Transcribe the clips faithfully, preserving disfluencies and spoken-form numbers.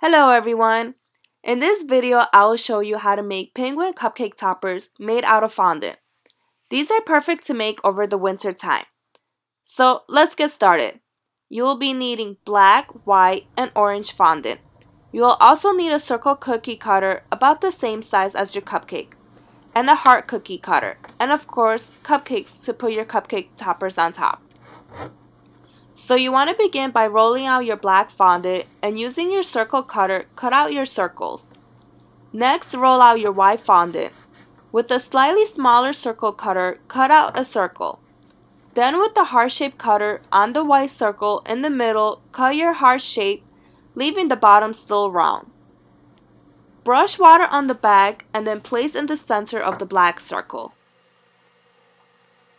Hello everyone! In this video, I will show you how to make penguin cupcake toppers made out of fondant. These are perfect to make over the winter time. So let's get started. You will be needing black, white, and orange fondant. You will also need a circle cookie cutter about the same size as your cupcake, and a heart cookie cutter, and of course, cupcakes to put your cupcake toppers on top. So you want to begin by rolling out your black fondant and using your circle cutter, cut out your circles. Next, roll out your white fondant. With a slightly smaller circle cutter, cut out a circle. Then with the heart-shaped cutter on the white circle in the middle, cut your heart shape, leaving the bottom still round. Brush water on the back and then place in the center of the black circle.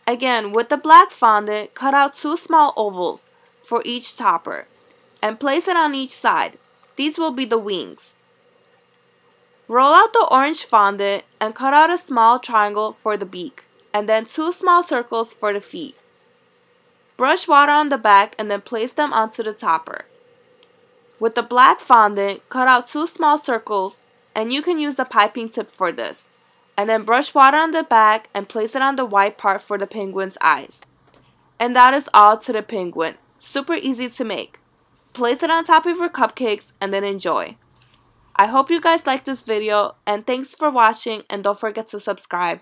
Again, with the black fondant, cut out two small ovals for each topper and place it on each side. These will be the wings. Roll out the orange fondant and cut out a small triangle for the beak and then two small circles for the feet. Brush water on the back and then place them onto the topper. With the black fondant, cut out two small circles, and you can use a piping tip for this. And then brush water on the back and place it on the white part for the penguin's eyes. And that is all to the penguin. Super easy to make. Place it on top of your cupcakes and then enjoy. I hope you guys liked this video, and thanks for watching, and don't forget to subscribe.